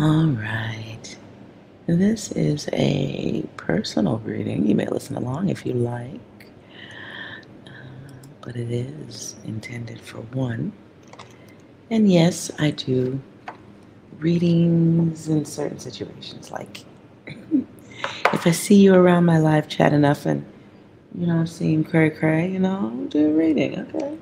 All right. This is a personal reading. You may listen along if you like, but it is intended for one. And yes, I do readings in certain situations. Like if I see you around my live chat enough and you don't seem cray cray, you know, I'll do a reading, okay?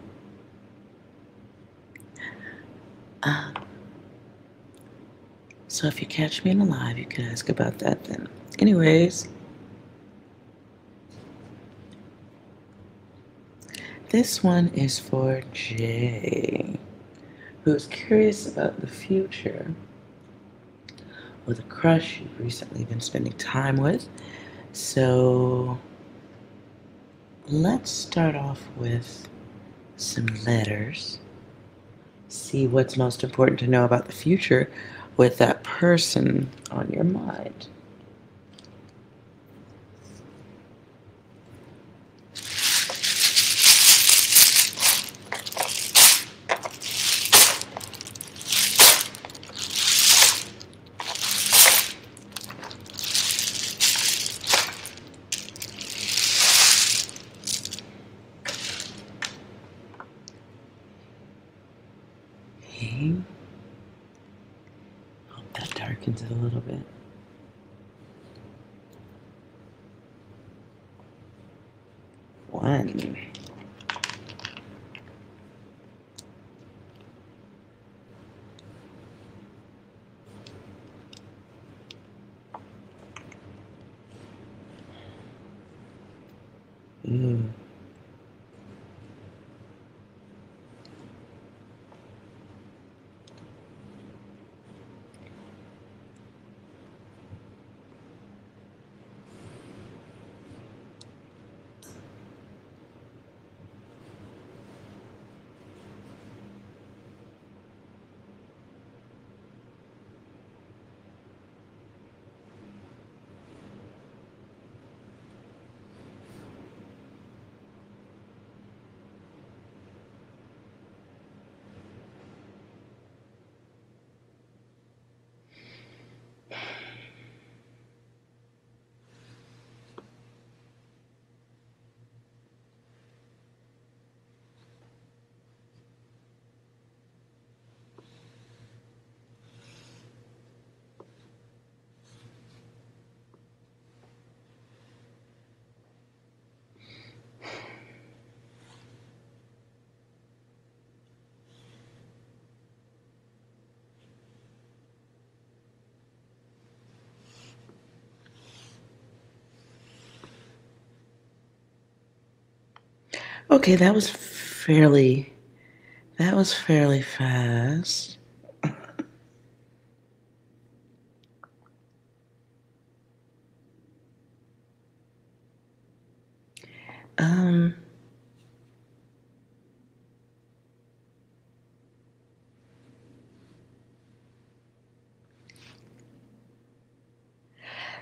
So if you catch me in a live, you can ask about that then. Anyways, this one is for Jay, who's curious about the future or the crush you've recently been spending time with. So let's start off with some letters. See what's most important to know about the future with that person on your mind. Okay. Hope that darkens it a little bit. One. Okay, that was fairly fast.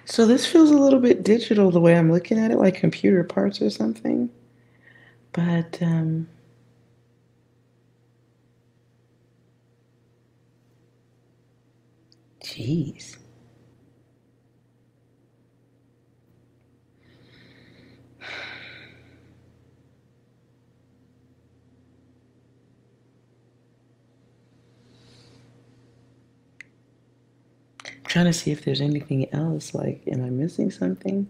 So this feels a little bit digital the way I'm looking at it, like computer parts or something. But geez. I'm trying to see if there's anything else, like, am I missing something?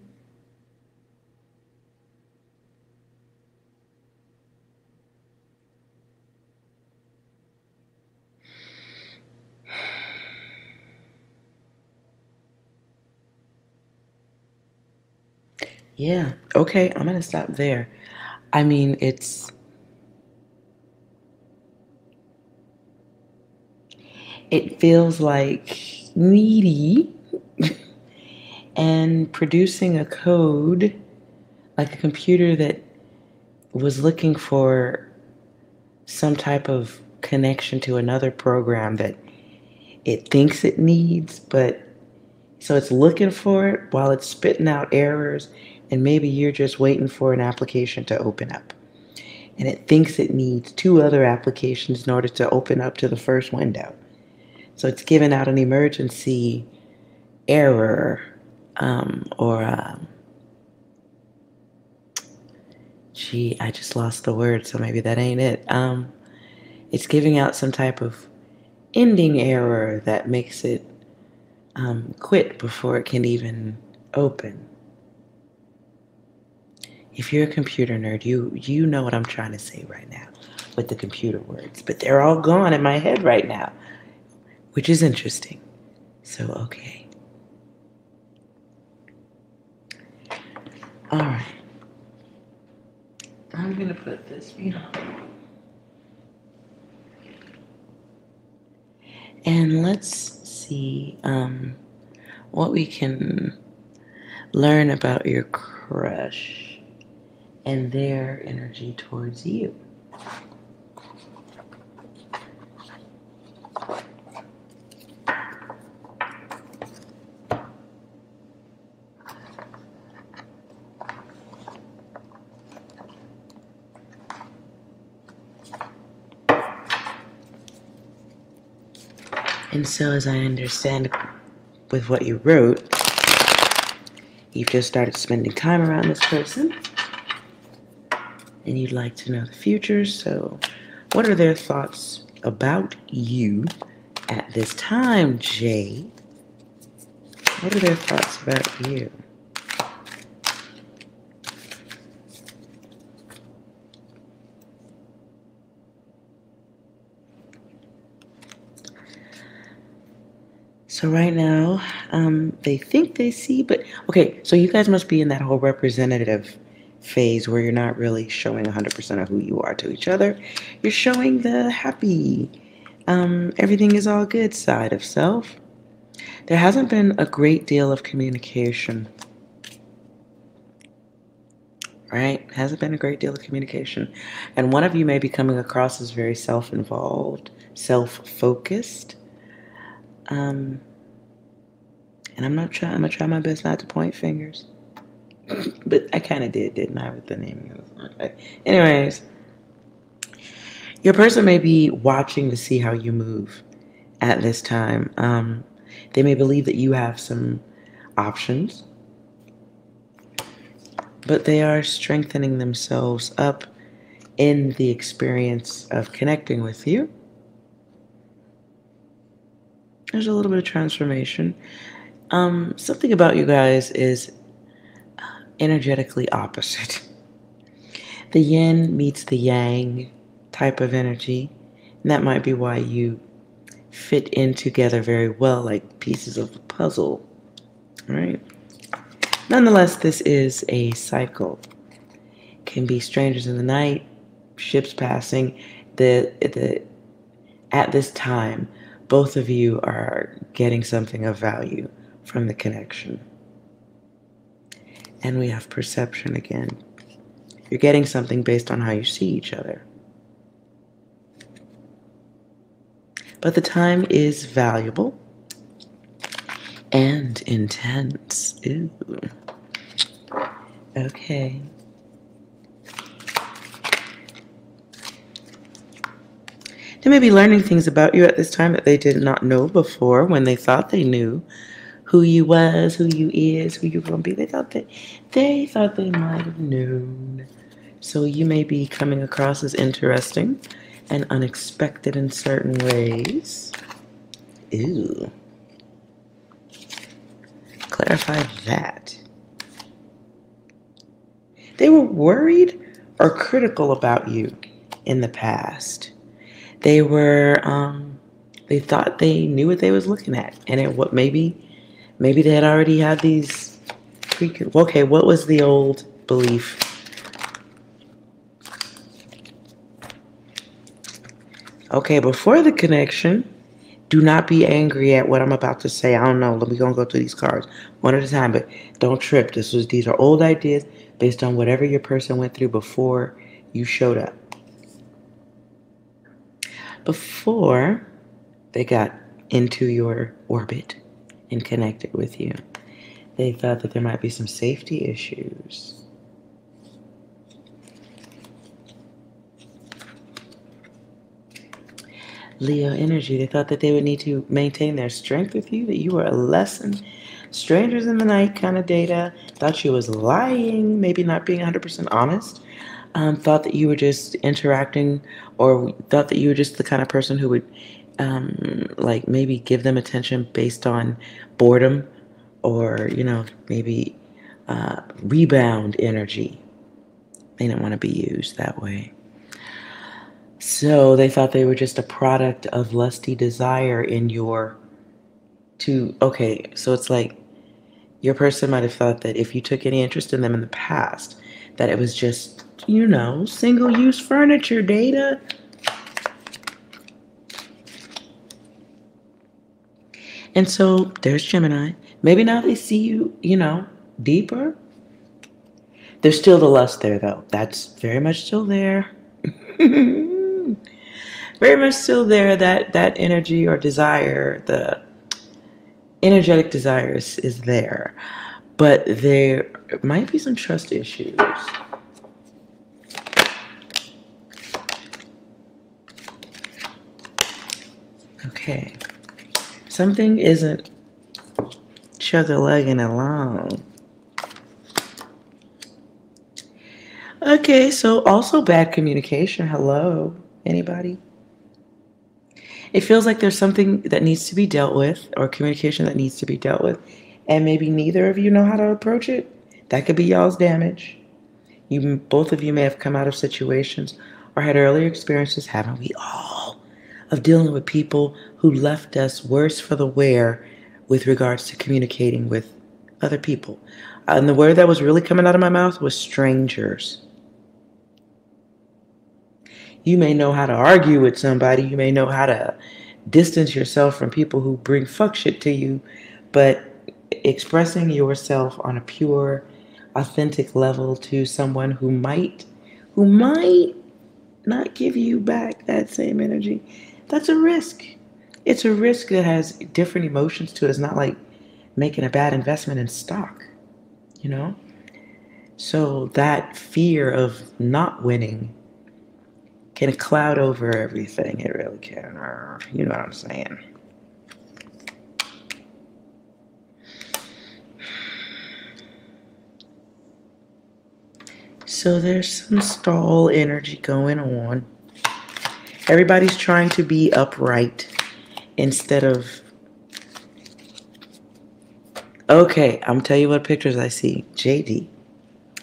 Yeah, okay, I'm gonna stop there. I mean, it feels like needy and producing a code, like a computer that was looking for some type of connection to another program that it thinks it needs, but so it's looking for it while it's spitting out errors. And maybe you're just waiting for an application to open up. And it thinks it needs two other applications in order to open up to the first window. So it's giving out an emergency error gee, I just lost the word, so maybe that ain't it. It's giving out some type of ending error that makes it quit before it can even open. If you're a computer nerd, you know what I'm trying to say right now with the computer words, but they're all gone in my head right now, which is interesting. So, okay. All right. I'm going to put this behind. And let's see what we can learn about your crush and their energy towards you. And so, as I understand with what you wrote, you've just started spending time around this person, and you'd like to know the future. So, what are their thoughts about you at this time, Jay? What are their thoughts about you? So right now, they think they see, but okay, so you guys must be in that whole representative phase where you're not really showing 100% of who you are to each other. You're showing the happy, everything is all good side of self. There hasn't been a great deal of communication, right? Hasn't been a great deal of communication. And one of you may be coming across as very self-involved, self-focused. And I'm gonna try my best not to point fingers, but I kind of did, didn't I, with the naming of the song? Okay. Anyways, your person may be watching to see how you move at this time. They may believe that you have some options, but they are strengthening themselves up in the experience of connecting with you. There's a little bit of transformation. Something about you guys is energetically opposite. The yin meets the yang type of energy. And that might be why you fit in together very well, like pieces of the puzzle, right? Nonetheless, this is a cycle. It can be strangers in the night, ships passing. At this time, both of you are getting something of value from the connection. And we have perception again. You're getting something based on how you see each other. But the time is valuable and intense. Ew. Okay. They may be learning things about you at this time that they did not know before when they thought they knew who you was, who you is, who you gonna be. They thought they might have known. So you may be coming across as interesting and unexpected in certain ways. Ew. Clarify that. They were worried or critical about you in the past. They were, they thought they knew what they was looking at, and it, what maybe they had already had these. Okay, what was the old belief? Okay, before the connection, do not be angry at what I'm about to say. I don't know. Let me go through these cards one at a time, but don't trip. These are old ideas based on whatever your person went through before you showed up. Before they got into your orbit and connected with you, they thought that there might be some safety issues. Leo energy. They thought that they would need to maintain their strength with you, that you were a lesson. Strangers in the night kind of data. Thought you was lying, maybe not being 100% honest. Thought that you were just interacting, or thought that you were just the kind of person who would like maybe give them attention based on boredom, or, you know, maybe rebound energy. They didn't want to be used that way. So they thought they were just a product of lusty desire in your to, okay, so it's like your person might have thought that if you took any interest in them in the past, that it was just, you know, single-use furniture data. And so there's Gemini. Maybe now they see you, you know, deeper. There's still the lust there, though. That's very much still there. Very much still there. That energy or desire, the energetic desires is there. But there might be some trust issues. Okay. Something isn't chug-a-lugging along. Okay, so also bad communication. Hello, anybody? It feels like there's something that needs to be dealt with, or communication that needs to be dealt with, and maybe neither of you know how to approach it. That could be y'all's damage. You, both of you may have come out of situations or had earlier experiences, haven't we all, of dealing with people who left us worse for the wear with regards to communicating with other people. And the word that was really coming out of my mouth was strangers. You may know how to argue with somebody. You may know how to distance yourself from people who bring fuck shit to you. But expressing yourself on a pure, authentic level to someone who might not give you back that same energy, that's a risk. It's a risk that has different emotions to it. It's not like making a bad investment in stock, you know? So that fear of not winning can cloud over everything. It really can. You know what I'm saying? So there's some stall energy going on. Everybody's trying to be upright instead of... Okay, I'm tell you what pictures I see. JD.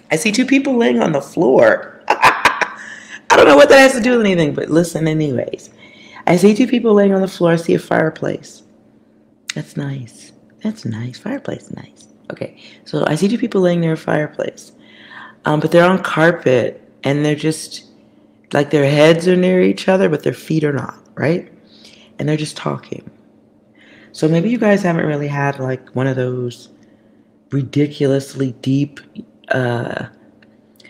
I see two people laying on the floor. I don't know what that has to do with anything, but listen anyways. I see two people laying on the floor. I see a fireplace. That's nice. That's nice. Fireplace, nice. Okay, so I see two people laying near a fireplace. But they're on carpet, and they're just, like, their heads are near each other, but their feet are not, right? And they're just talking. So maybe you guys haven't really had, like, one of those ridiculously deep,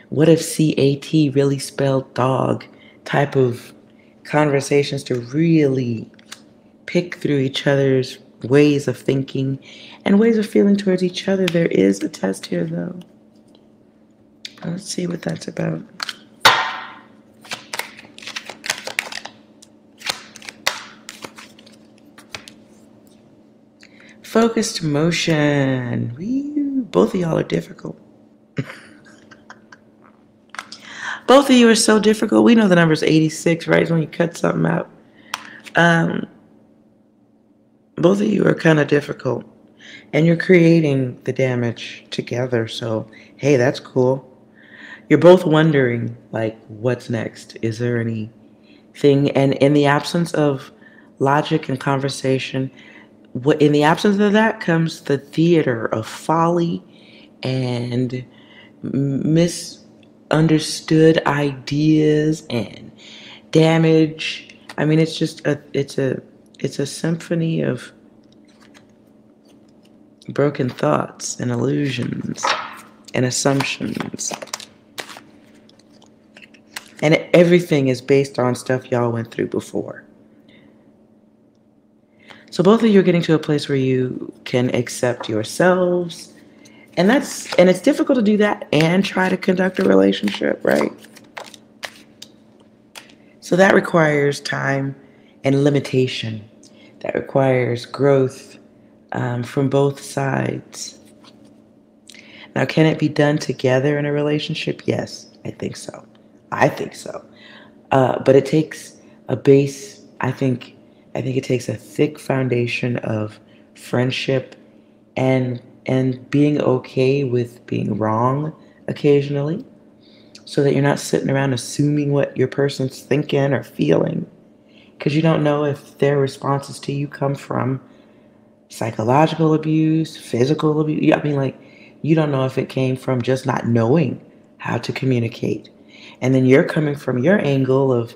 what if C-A-T really spelled dog type of conversations to really pick through each other's ways of thinking and ways of feeling towards each other. There is a test here, though. Let's see what that's about. Focused motion. Both of y'all are difficult. Both of you are so difficult. We know the number's 86, right? It's when you cut something out. Both of you are kind of difficult. And you're creating the damage together. So, hey, that's cool. You're both wondering, like, what's next? Is there anything? And in the absence of logic and conversation, in the absence of that comes the theater of folly and misunderstood ideas and damage. I mean, it's just it's a symphony of broken thoughts and illusions and assumptions. And everything is based on stuff y'all went through before. So both of you are getting to a place where you can accept yourselves. And it's difficult to do that and try to conduct a relationship, right? So that requires time and limitation that requires growth from both sides. Now, can it be done together in a relationship? Yes, I think so. But it takes a base, I think it takes a thick foundation of friendship and being okay with being wrong occasionally, so that you're not sitting around assuming what your person's thinking or feeling, because you don't know if their responses to you come from psychological abuse, physical abuse. I mean, like, you don't know if it came from just not knowing how to communicate. And then you're coming from your angle of,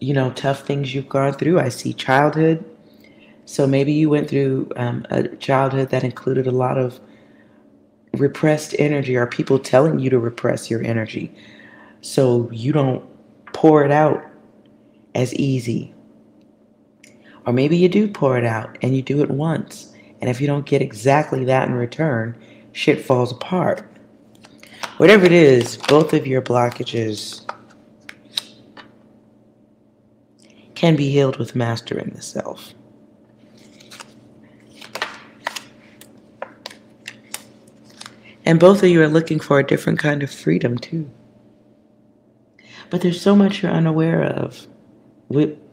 you know, tough things you've gone through. I see childhood. So maybe you went through a childhood that included a lot of repressed energy, or people telling you to repress your energy, so you don't pour it out as easy. Or maybe you do pour it out, and you do it once, and if you don't get exactly that in return, shit falls apart. Whatever it is, both of your blockages can be healed with mastering the self. And both of you are looking for a different kind of freedom, too. But there's so much you're unaware of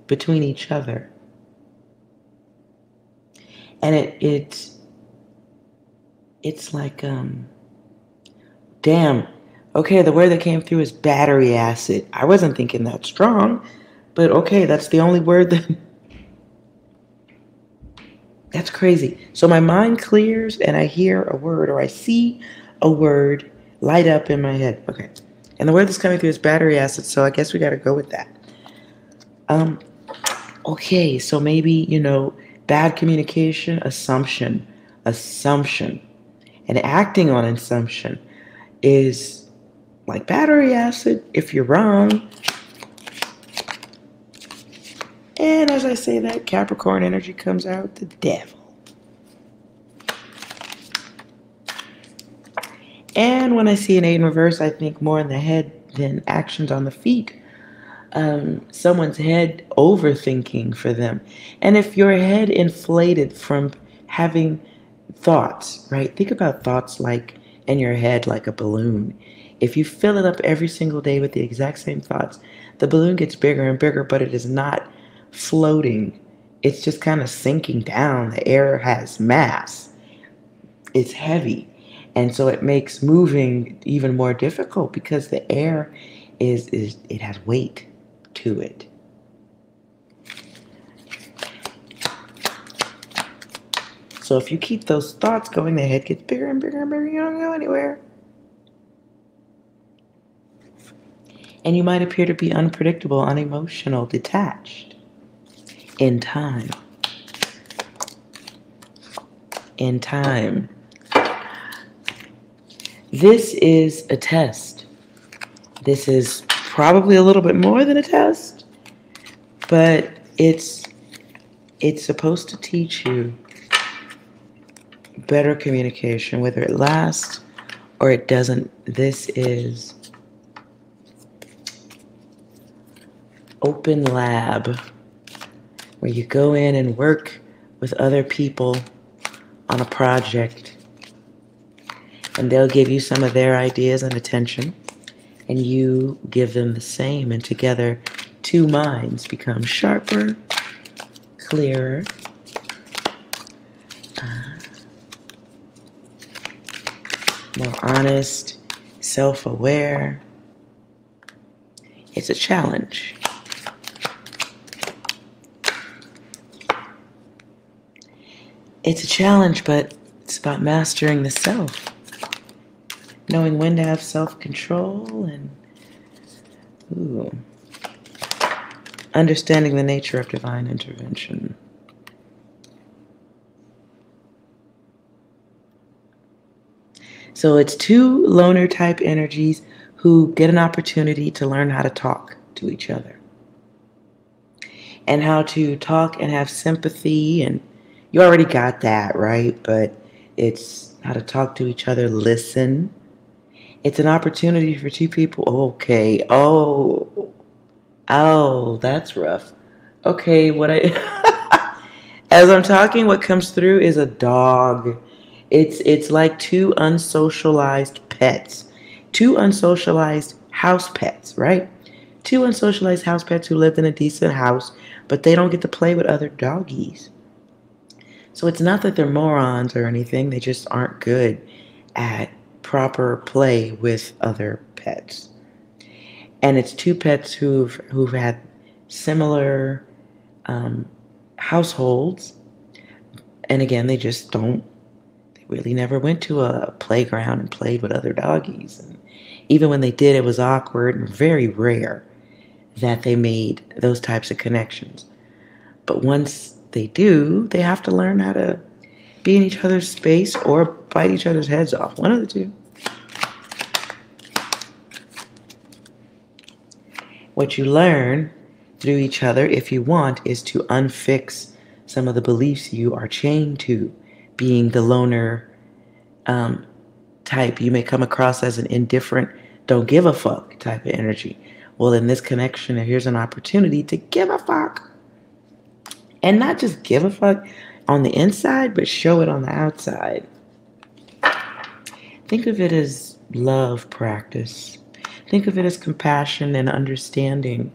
between each other. And it's like, damn, okay, the word that came through is battery acid. I wasn't thinking that strong, but okay, that's the only word that... That's crazy. So my mind clears and I hear a word, or I see a word light up in my head. Okay. And the word that's coming through is battery acid, so I guess we got to go with that. Okay, so maybe, you know, bad communication, assumption. And acting on assumption is like battery acid if you're wrong. And as I say that, Capricorn energy comes out, the devil. And when I see an 8 in reverse, I think more in the head than actions on the feet. Someone's head overthinking for them. And if your head inflated from having thoughts, right? Think about thoughts like in your head like a balloon. If you fill it up every single day with the exact same thoughts, the balloon gets bigger and bigger, but it is not floating. It's just kind of sinking down. The air has mass. It's heavy. And so it makes moving even more difficult, because the air is it has weight to it. So if you keep those thoughts going, the head gets bigger and bigger and bigger. You don't go anywhere. And you might appear to be unpredictable, unemotional, detached. In time. This is a test. This is probably a little bit more than a test, but it's supposed to teach you better communication, whether it lasts or it doesn't. This is open lab, where you go in and work with other people on a project, and they'll give you some of their ideas and attention, and you give them the same, and together two minds become sharper, clearer, more honest, self-aware. It's a challenge. It's a challenge, but it's about mastering the self. Knowing when to have self-control and understanding the nature of divine intervention. So it's two loner type energies who get an opportunity to learn how to talk to each other. And how to talk and have sympathy, and you already got that, right? But it's how to talk to each other, listen. It's an opportunity for two people. Okay. Oh, that's rough. Okay, what I as I'm talking, what comes through is a dog. It's like two unsocialized pets. Two unsocialized house pets, right? Two unsocialized house pets who lived in a decent house, but they don't get to play with other doggies. So it's not that they're morons or anything. They just aren't good at proper play with other pets. And it's two pets who've had similar households. And again, they just don't. Really never went to a playground and played with other doggies. And even when they did, it was awkward and very rare that they made those types of connections. But once they do, they have to learn how to be in each other's space or bite each other's heads off. One of the two. What you learn through each other, if you want, is to unfix some of the beliefs you are chained to. Being the loner type, you may come across as an indifferent, don't give a fuck type of energy. Well, in this connection, here's an opportunity to give a fuck. And not just give a fuck on the inside, but show it on the outside. Think of it as love practice. Think of it as compassion and understanding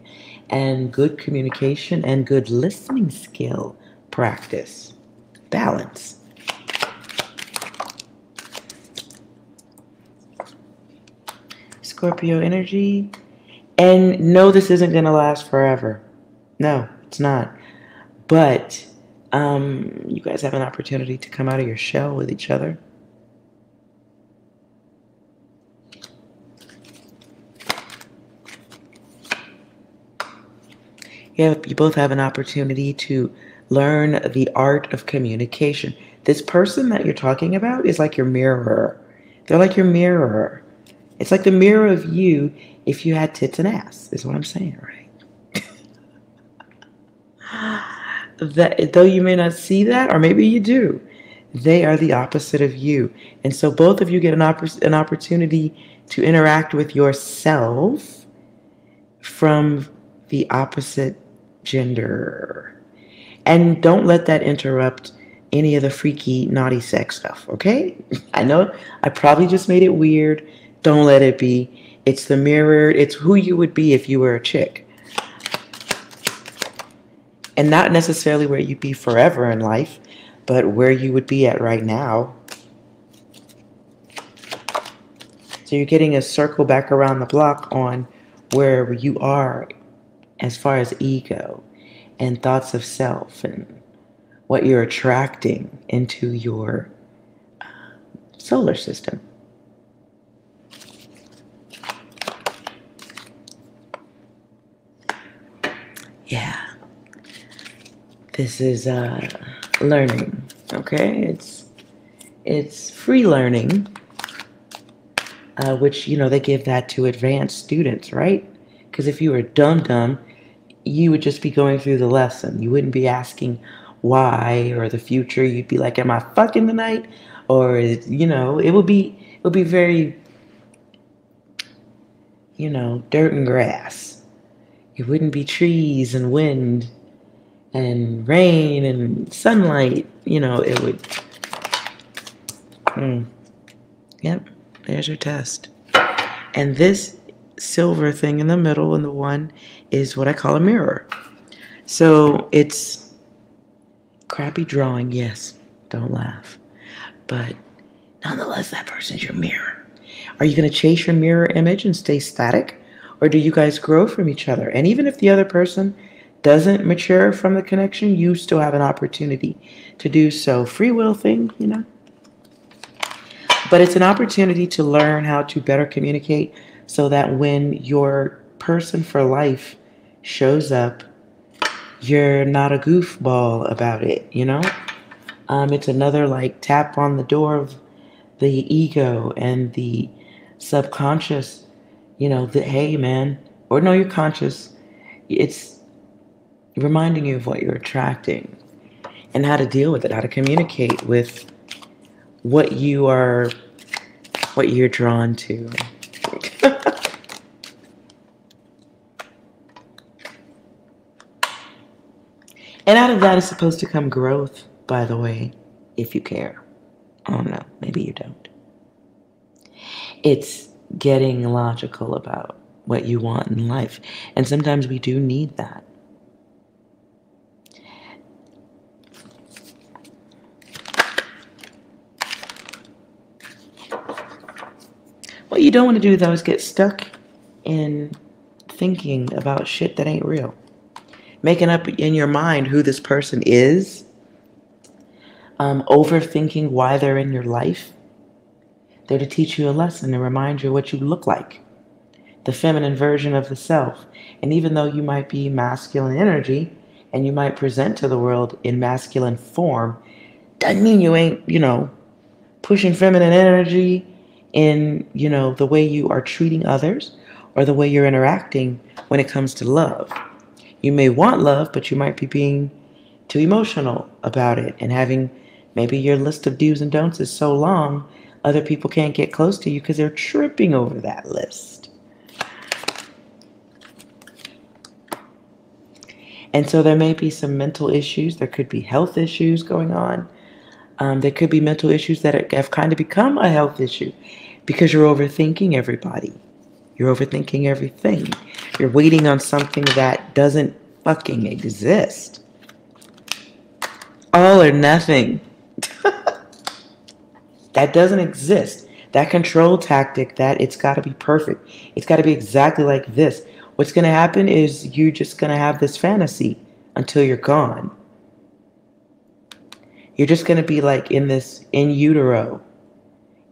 and good communication and good listening skill practice. Balance. Scorpio energy. And no, this isn't going to last forever. No, it's not. But you guys have an opportunity to come out of your shell with each other. You both have an opportunity to learn the art of communication. This person that you're talking about is like your mirror. They're like your mirror. It's like the mirror of you if you had tits and ass, is what I'm saying, right? That, though you may not see that, or maybe you do, they are the opposite of you. And so both of you get an opportunity to interact with yourself from the opposite gender. And don't let that interrupt any of the freaky, naughty sex stuff, okay? I know I probably just made it weird. Don't let it be. It's the mirror. It's who you would be if you were a chick. And not necessarily where you'd be forever in life, but where you would be at right now. So you're getting a circle back around the block on where you are as far as ego and thoughts of self and what you're attracting into your solar system. Yeah, this is learning, okay? It's free learning, which, you know, they give that to advanced students, right? Because if you were dumb, you would just be going through the lesson. You wouldn't be asking why or the future. You'd be like, am I fucking tonight? Or, you know, it would be very, you know, dirt and grass. It wouldn't be trees and wind and rain and sunlight. You know, it would. Yep, there's your test. And this silver thing in the middle and the one is what I call a mirror. So it's crappy drawing. Yes, don't laugh. But nonetheless, that person's your mirror. Are you going to chase your mirror image and stay static? Or do you guys grow from each other? And even if the other person doesn't mature from the connection, you still have an opportunity to do so. Free will thing, you know. But it's an opportunity to learn how to better communicate so that when your person for life shows up, you're not a goofball about it, you know. It's another like tap on the door of the ego and the subconscious. You know, that, hey, man, or no, you're conscious. It's reminding you of what you're attracting and how to deal with it, how to communicate with what you're drawn to. And out of that is supposed to come growth, by the way, if you care. I don't know, maybe you don't. It's getting logical about what you want in life. And sometimes we do need that. What you don't want to do, though, is get stuck in thinking about shit that ain't real. Making up in your mind who this person is. Overthinking why they're in your life. They're to teach you a lesson and remind you what you look like. The feminine version of the self. And even though you might be masculine energy and you might present to the world in masculine form, doesn't mean you ain't, you know, pushing feminine energy in, you know, the way you are treating others or the way you're interacting when it comes to love. You may want love, but you might be being too emotional about it and having maybe your list of do's and don'ts is so long other people can't get close to you because they're tripping over that list. And so there may be some mental issues. There could be health issues going on. There could be mental issues that have kind of become a health issue because you're overthinking everybody. You're overthinking everything. You're waiting on something that doesn't fucking exist. All or nothing. That doesn't exist. That control tactic, that it's got to be perfect. It's got to be exactly like this. What's going to happen is you're just going to have this fantasy until you're gone. You're just going to be like in this in utero.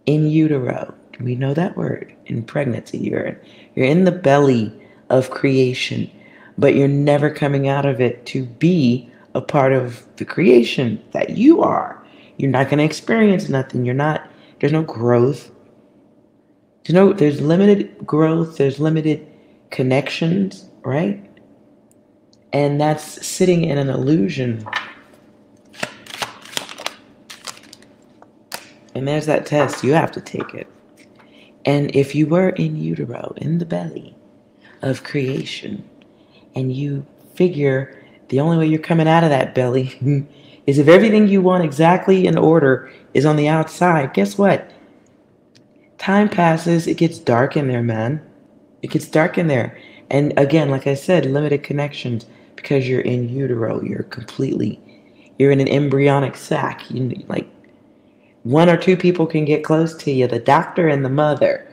In utero. We know that word. In pregnancy, you're in the belly of creation, but you're never coming out of it to be a part of the creation that you are. You're not going to experience nothing. You're not, there's no growth. There's limited growth. There's limited connections, right? And that's sitting in an illusion. And there's that test. You have to take it. And if you were in utero, in the belly of creation, and you figure the only way you're coming out of that belly is if everything you want exactly in order is on the outside, guess what? Time passes. It gets dark in there, man. It gets dark in there. And again, like I said, limited connections because you're in utero. You're in an embryonic sac. One or two people can get close to you, the doctor and the mother.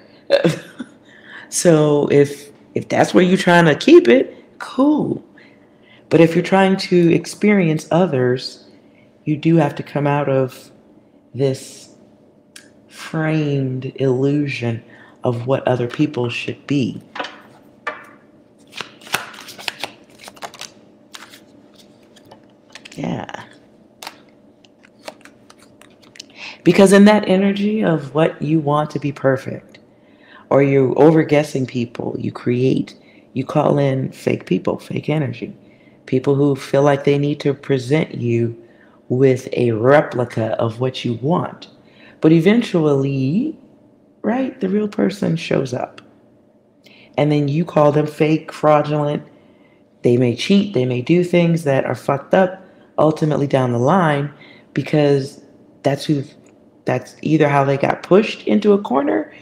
So if that's where you're trying to keep it, cool. But if you're trying to experience others, you do have to come out of this framed illusion of what other people should be. Yeah. Because in that energy of what you want to be perfect, or you're over-guessing people, you call in fake people, fake energy. People who feel like they need to present you with a replica of what you want. But eventually, right, the real person shows up. And then you call them fake, fraudulent. They may cheat. They may do things that are fucked up ultimately down the line because that's either how they got pushed into a corner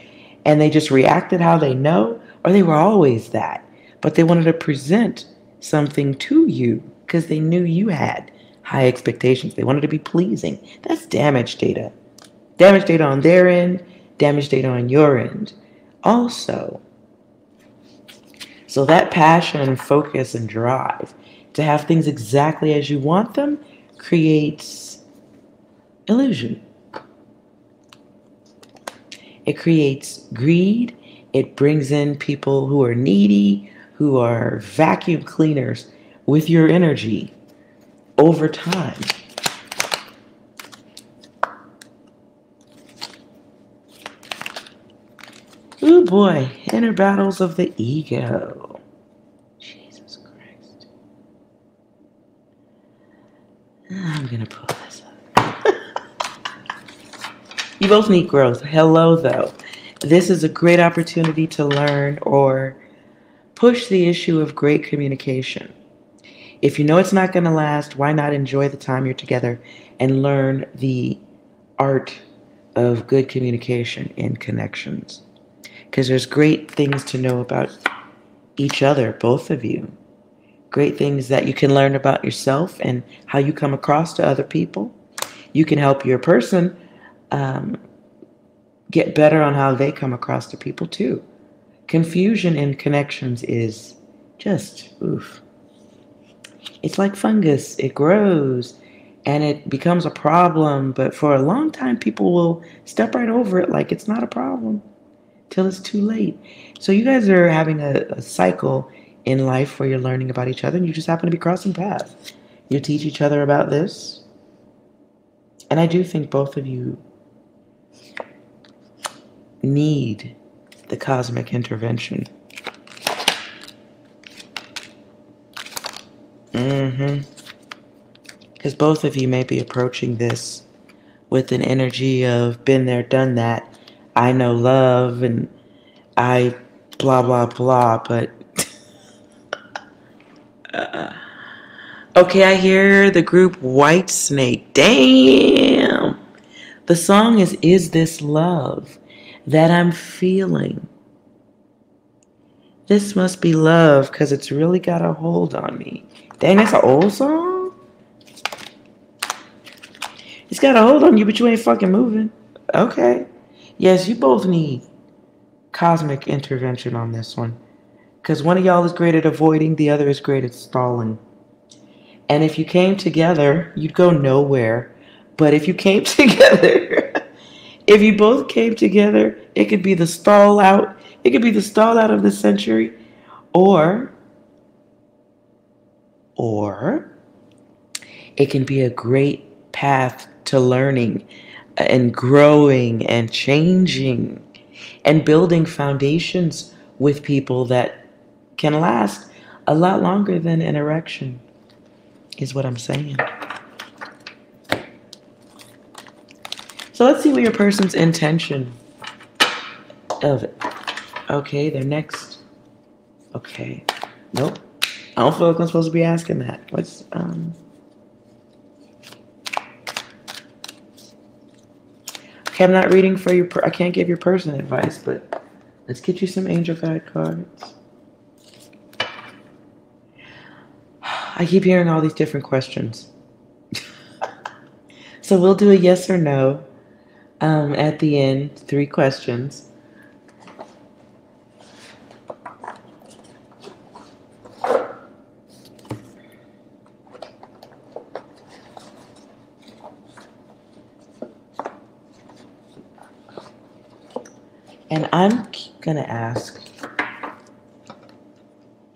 and they just reacted how they know, or they were always that. But they wanted to present something to you because they knew you had high expectations. They wanted to be pleasing. That's damage data. Damage data on their end, damage data on your end also. So that passion and focus and drive to have things exactly as you want them creates illusion. It creates greed. It brings in people who are needy, who are vacuum cleaners with your energy over time. Oh boy, inner battles of the ego. Jesus Christ. I'm going to pull this up. You both need growth. Hello, though. This is a great opportunity to learn or push the issue of great communication. If you know it's not going to last, why not enjoy the time you're together and learn the art of good communication and connections? Because there's great things to know about each other, both of you. Great things that you can learn about yourself and how you come across to other people. You can help your person get better on how they come across to people too. Confusion in connections is just, oof. It's like fungus. It grows and it becomes a problem. But for a long time, people will step right over it like it's not a problem till it's too late. So you guys are having a cycle in life where you're learning about each other and you just happen to be crossing paths. You teach each other about this. And I do think both of you need the cosmic intervention. Because both of you may be approaching this with an energy of been there, done that. I know love and I blah, blah, blah, but okay, I hear the group White Snake. Damn! The song is this love that I'm feeling? This must be love because it's really got a hold on me. Dang, that's an old song? It's got a hold on you, but you ain't fucking moving. Okay. Yes, you both need cosmic intervention on this one. Because one of y'all is great at avoiding, the other is great at stalling. And if you came together, you'd go nowhere. But if you came together, if you both came together, it could be the stall out. It could be the stall out of the century. Or it can be a great path to learning and growing and changing and building foundations with people that can last a lot longer than an erection, is what I'm saying. So let's see what your person's intention of it. Okay, they're next. Okay. Nope. I don't feel like I'm supposed to be asking that. What's, okay, I'm not reading for you. I can't give your person advice, but let's get you some angel guide cards. I keep hearing all these different questions. So we'll do a yes or no at the end, 3 questions. And I'm going to ask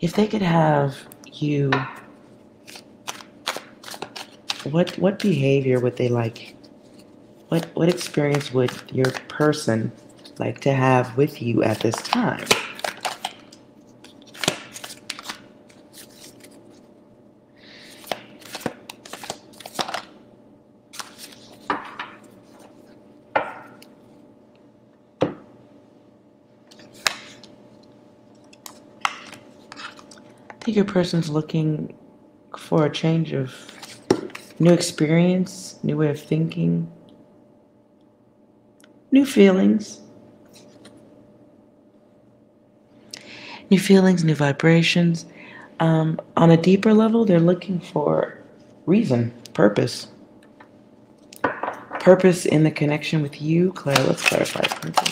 if they could have you, what behavior would they like, what experience would your person like to have with you at this time? I think your person's looking for a change of new experience, new way of thinking, new feelings. New feelings, new vibrations. On a deeper level, they're looking for reason, purpose. Purpose in the connection with you. Claire, let's clarify purpose.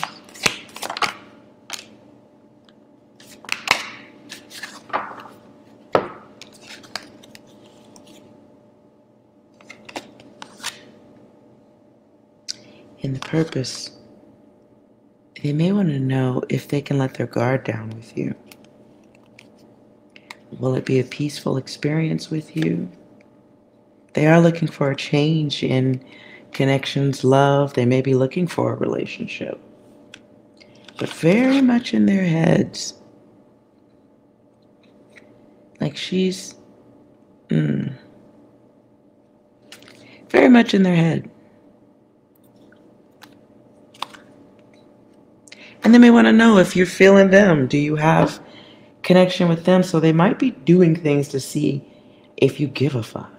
In the purpose, they may want to know if they can let their guard down with you. Will it be a peaceful experience with you? They are looking for a change in connections, love. They may be looking for a relationship, but very much in their heads. Like she's very much in their head. And they may want to know if you're feeling them. Do you have connection with them? So they might be doing things to see if you give a fuck.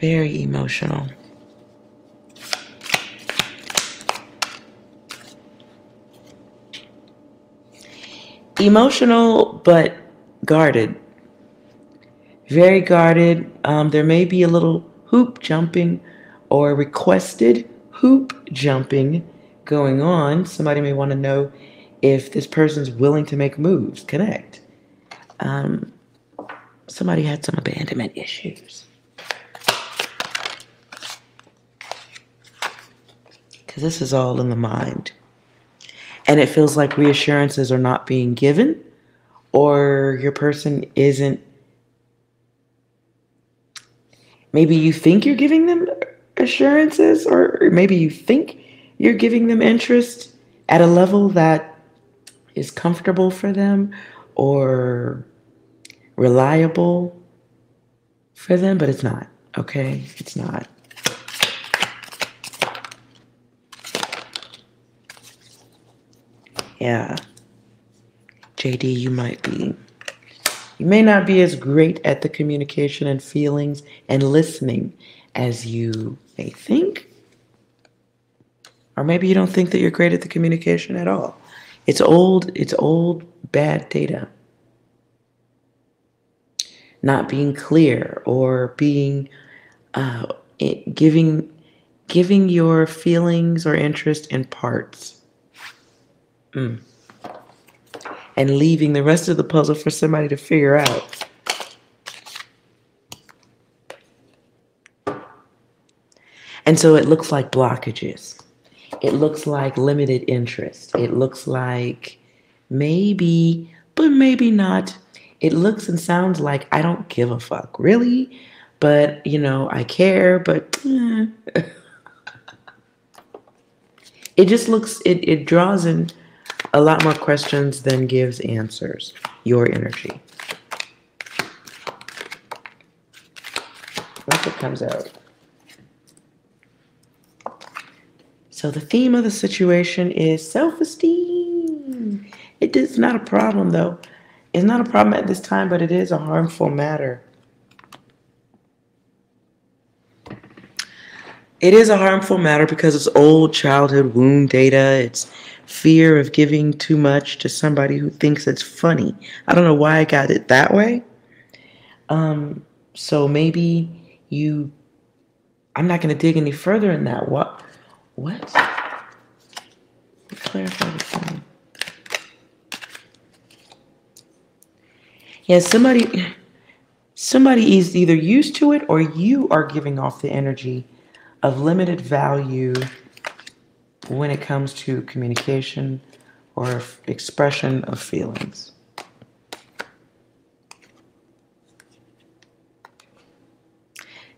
Very emotional. Emotional, but guarded. Very guarded. There may be a little hoop jumping or requested hoop jumping going on. Somebody may want to know if this person's willing to make moves, connect. Somebody had some abandonment issues. Because this is all in the mind. And it feels like reassurances are not being given, or your person isn't. Maybe you think you're giving them assurances, or maybe you think you're giving them interest at a level that is comfortable for them or reliable for them, but it's not, okay? It's not. Yeah, JD, you may not be as great at the communication and feelings and listening as you may think. Or maybe you don't think that you're great at the communication at all. It's old bad data. Not being clear or being, giving your feelings or interest in parts. And leaving the rest of the puzzle for somebody to figure out. And so it looks like blockages. It looks like limited interest. It looks like maybe, but maybe not. It looks and sounds like I don't give a fuck, really? But, you know, I care, but... It just looks, it draws in... a lot more questions than gives answers. Your energy. Once it comes out. So the theme of the situation is self-esteem. It is not a problem, though. It's not a problem at this time, but it is a harmful matter. It is a harmful matter because it's old childhood wound data. It's fear of giving too much to somebody who thinks it's funny. I don't know why I got it that way. So maybe you... I'm not going to dig any further in that. What? Clarify the thing. Yeah, somebody is either used to it or you are giving off the energy of limited value when it comes to communication or expression of feelings.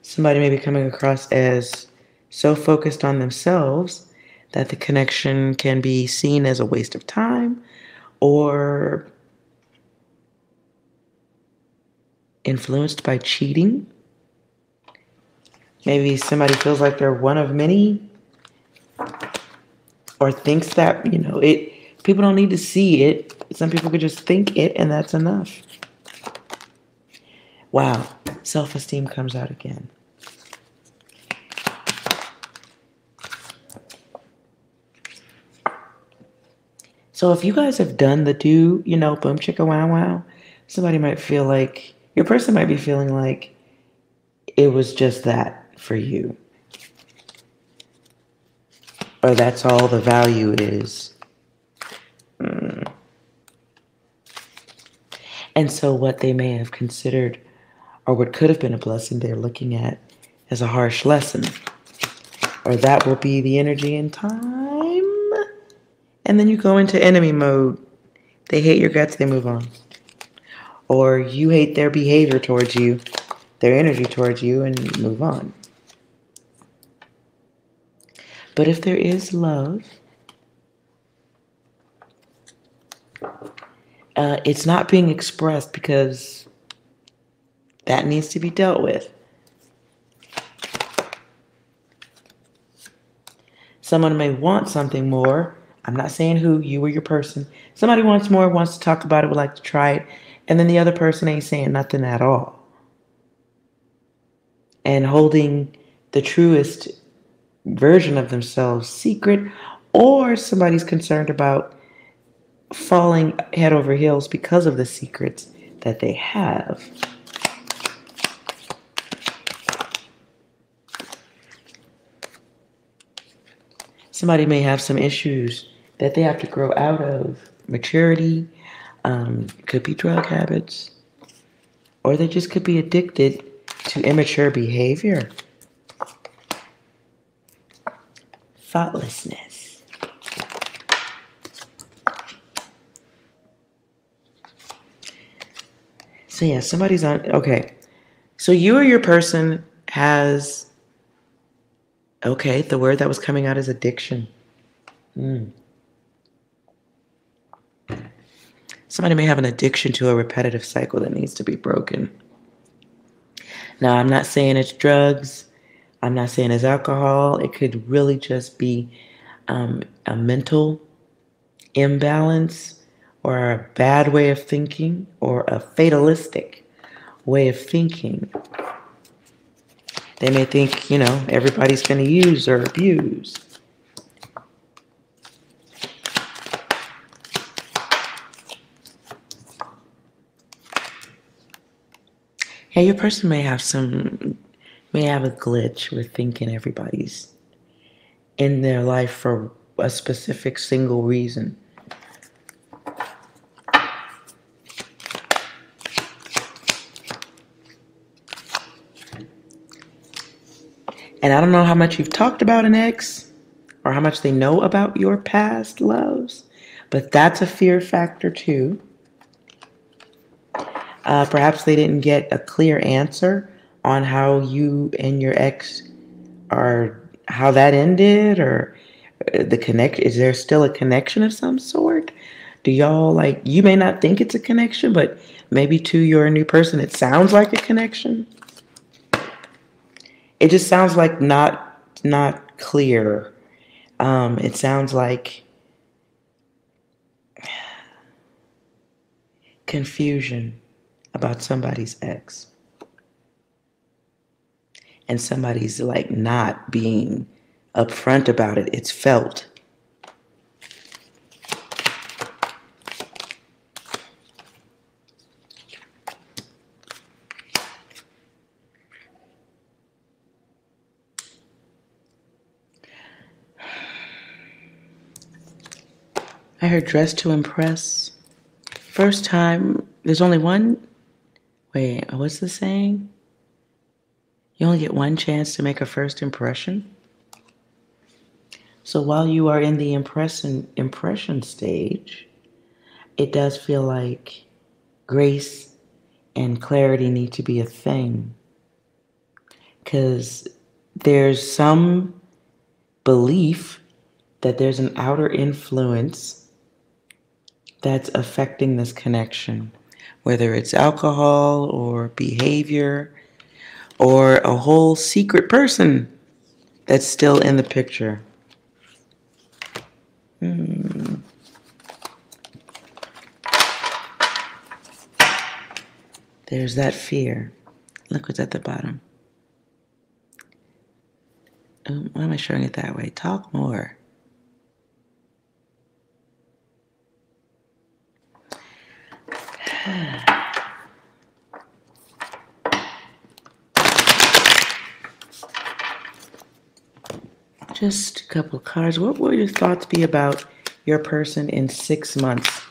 Somebody may be coming across as so focused on themselves that the connection can be seen as a waste of time or influenced by cheating. Maybe somebody feels like they're one of many or thinks that, you know, people don't need to see it. Some people could just think it and that's enough. Wow. Self-esteem comes out again. So if you guys have done the do, you know, boom, chicka, wow, wow, somebody might feel like, your person might be feeling like it was just that for you, or that's all the value is. And so what they may have considered or what could have been a blessing, they're looking at as a harsh lesson, or that will be the energy in time. And then you go into enemy mode. They hate your guts, they move on, or you hate their behavior towards you, their energy towards you, and move on. But if there is love, it's not being expressed because that needs to be dealt with. Someone may want something more. I'm not saying who, you or your person. Somebody wants more, wants to talk about it, would like to try it. And then the other person ain't saying nothing at all. And holding the truest version of themselves secret, or somebody's concerned about falling head over heels because of the secrets that they have. Somebody may have some issues that they have to grow out of. Maturity, could be drug habits, or they just could be addicted to immature behavior. Thoughtlessness. So yeah, somebody's on, okay. So you or your person has, okay, the word that was coming out is addiction. Somebody may have an addiction to a repetitive cycle that needs to be broken. Now, I'm not saying it's drugs. I'm not saying it's alcohol. It could really just be a mental imbalance or a bad way of thinking or a fatalistic way of thinking. They may think, you know, everybody's going to use or abuse. Yeah, your person may have a glitch with thinking everybody's in their life for a specific single reason. And I don't know how much you've talked about an ex or how much they know about your past loves, but that's a fear factor too. Perhaps they didn't get a clear answer on how you and your ex are, how that ended, or the connect. Is there still a connection of some sort? Do y'all, like, you may not think it's a connection, but maybe to your new person, it sounds like a connection. It just sounds like not clear. It sounds like confusion about somebody's ex and somebody's like not being upfront about it. It's felt. I heard dress to impress. First time, there's only one. Wait, what's the saying? You only get one chance to make a first impression. So while you are in the impression stage, it does feel like grace and clarity need to be a thing. Because there's some belief that there's an outer influence that's affecting this connection, whether it's alcohol or behavior or a whole secret person that's still in the picture. There's that fear. Look what's at the bottom. Why am I showing it that way? Talk more. Just a couple of cards. What will your thoughts be about your person in 6 months?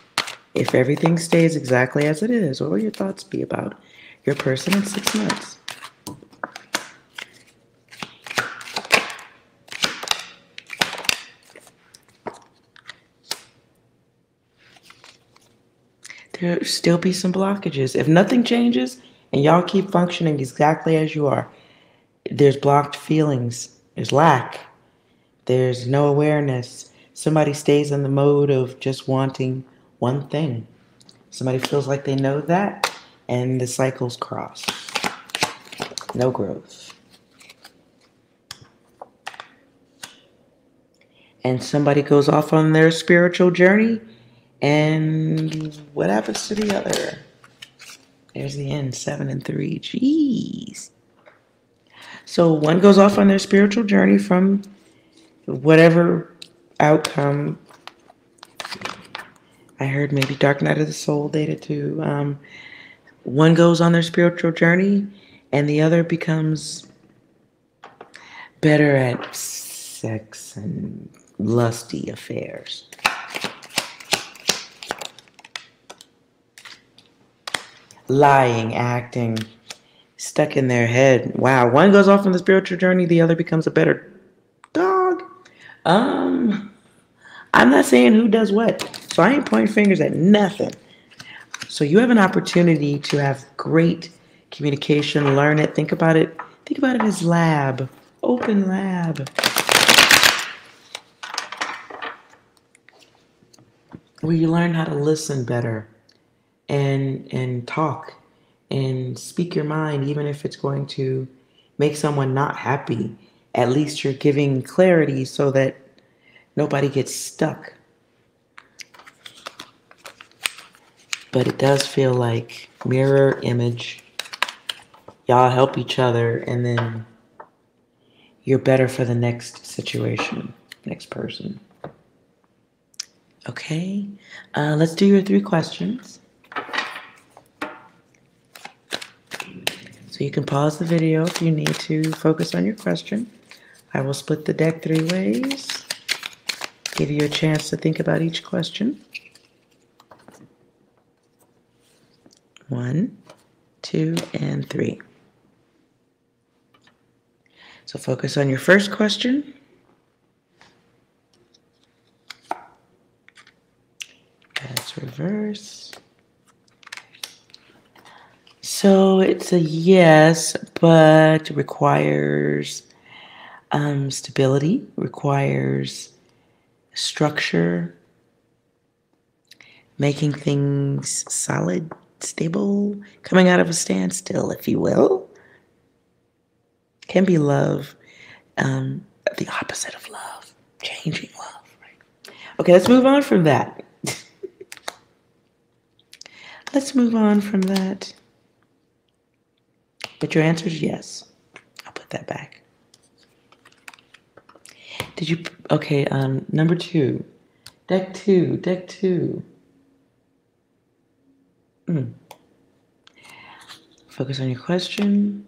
If everything stays exactly as it is, what will your thoughts be about your person in 6 months? There'll still be some blockages. If nothing changes and y'all keep functioning exactly as you are, there's blocked feelings, there's lack, there's no awareness. Somebody stays in the mode of just wanting one thing. Somebody feels like they know that, and the cycles cross. No growth. and somebody goes off on their spiritual journey, and what happens to the other? There's the end, 7 and 3. Jeez. So one goes off on their spiritual journey from whatever outcome. I heard maybe Dark Night of the Soul data too. One goes on their spiritual journey and the other becomes better at sex and lusty affairs. Lying, acting, stuck in their head. Wow. One goes off on the spiritual journey, the other becomes a better dog. I'm not saying who does what, so I ain't pointing fingers at nothing. So you have an opportunity to have great communication. Learn it. Think about it. Think about it as lab. Open lab. Where you learn how to listen better and talk and speak your mind, even if it's going to make someone not happy. At least you're giving clarity so that nobody gets stuck. But it does feel like mirror image. Y'all help each other, and then you're better for the next situation, next person. Okay, let's do your 3 questions. So you can pause the video if you need to focus on your question. I will split the deck 3 ways. Give you a chance to think about each question. 1, 2, and 3. So focus on your first question. That's reverse. So it's a yes, but requires stability, requires structure, making things solid, stable, coming out of a standstill, if you will. Can be love, the opposite of love, changing love, right? Okay, let's move on from that. Let's move on from that. But your answer is yes. I'll put that back. Did you, okay, number 2, deck 2, deck 2. Focus on your question.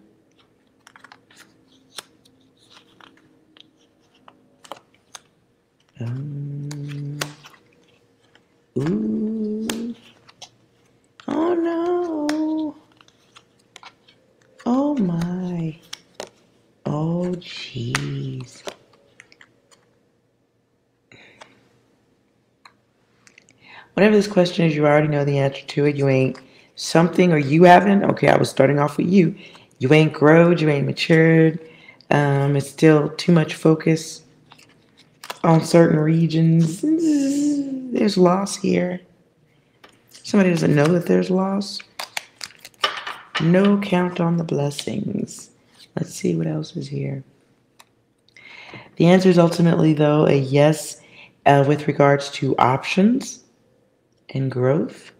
Ooh. Oh no. Oh my. Oh jeez. Whatever this question is, you already know the answer to it. You ain't something, or you haven't. Okay, I was starting off with you. You ain't grown, you ain't matured. It's still too much focus on certain regions. There's loss here. Somebody doesn't know that there's loss. No count on the blessings. Let's see what else is here. The answer is ultimately, though, a yes with regards to options and growth.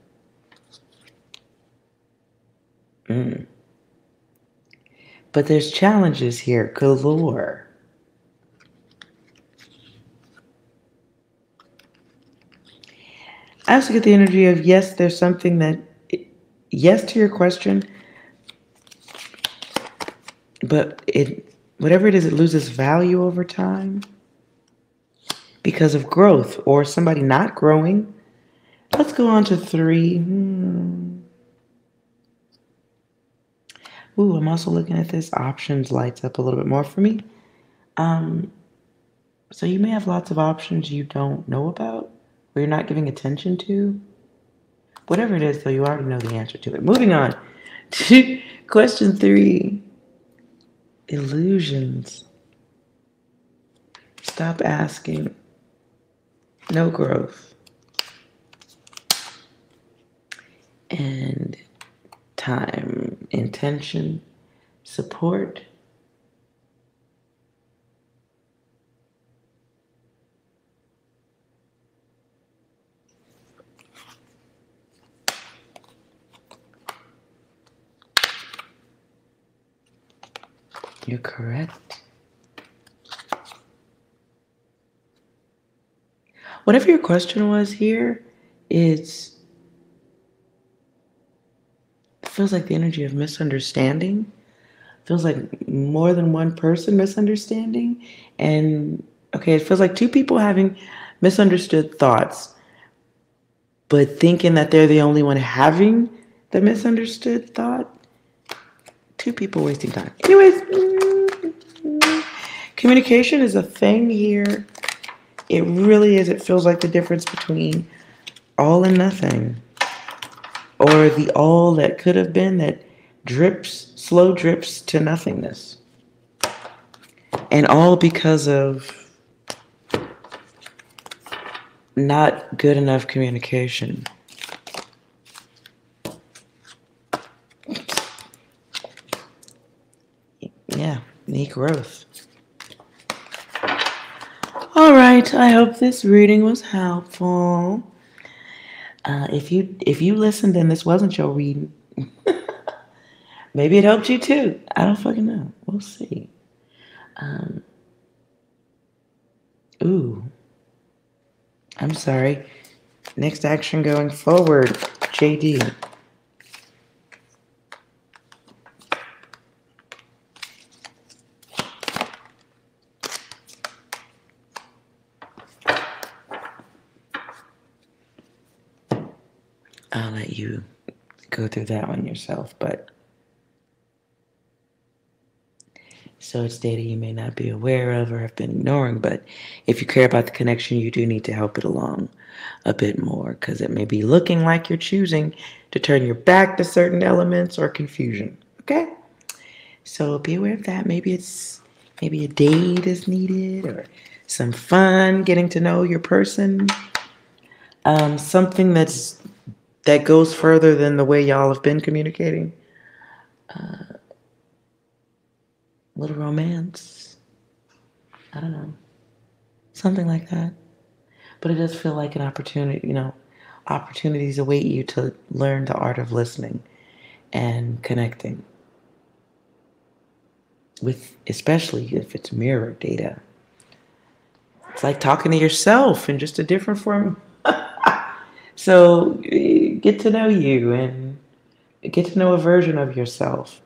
But there's challenges here galore. I also get the energy of yes, there's something that, yes to your question, but it, whatever it is, it loses value over time because of growth or somebody not growing. Let's go on to 3. Ooh, I'm also looking at this. Options lights up a little bit more for me. So you may have lots of options you don't know about or you're not giving attention to. Whatever it is, though, you already know the answer to it. Moving on to question 3. Illusions. Stop asking. No growth. And time, intention, support. You're correct. Whatever your question was here, it feels like the energy of misunderstanding. It feels like more than one person misunderstanding. And okay, it feels like two people having misunderstood thoughts, but thinking that they're the only one having the misunderstood thought. Two people wasting time. Anyways, communication is a thing here. It really is. It feels like the difference between all and nothing, or the all that could have been that drips, slow drips to nothingness. And all because of not good enough communication. Yeah, need growth. All right, I hope this reading was helpful. If you listened and this wasn't your reading, maybe it helped you too. I don't fucking know. We'll see. Ooh, I'm sorry. Next action going forward, JD. I'll let you go through that one yourself, but so it's data you may not be aware of or have been ignoring, but if you care about the connection, you do need to help it along a bit more, because it may be looking like you're choosing to turn your back to certain elements or confusion, okay? So be aware of that. Maybe a date is needed, or some fun, getting to know your person, something that goes further than the way y'all have been communicating. Little romance. I don't know. Something like that. But it does feel like an opportunity, you know, opportunities await you to learn the art of listening and connecting. With, especially if it's mirror data. It's like talking to yourself in just a different form. So get to know you and get to know a version of yourself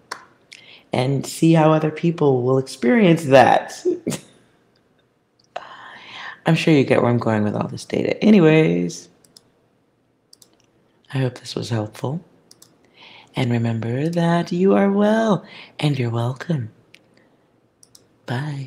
and see how other people will experience that. I'm sure you get where I'm going with all this data. Anyways, I hope this was helpful. And remember that you are well and you're welcome. Bye.